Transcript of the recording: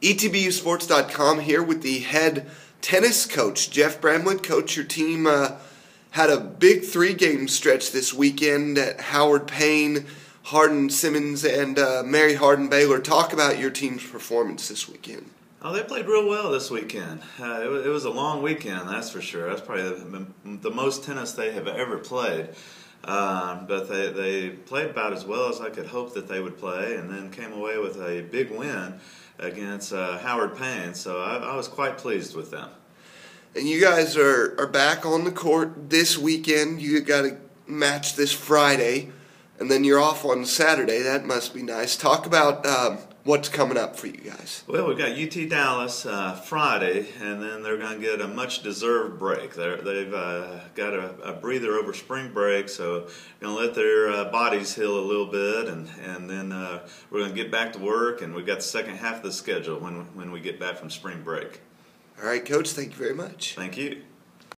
ETBusports.com here with the head tennis coach, Jeff Bramlett. Coach, your team had a big three-game stretch this weekend at Howard Payne, Hardin Simmons, and Mary Hardin Baylor. Talk about your team's performance this weekend. Oh, they played real well this weekend. It was a long weekend, that's for sure. That's probably the most tennis they have ever played. But they played about as well as I could hope that they would play, and then came away with a big win against Howard Payne, so I was quite pleased with them. And you guys are back on the court this weekend. You got a match this Friday, and then you're off on Saturday. That must be nice. Talk about what's coming up for you guys. Well, we've got UT Dallas Friday, and then they're going to get a much-deserved break. They've got a breather over spring break, so going to let their bodies heal a little bit, and then we're going to get back to work, and we've got the second half of the schedule when we get back from spring break. All right, Coach, thank you very much. Thank you.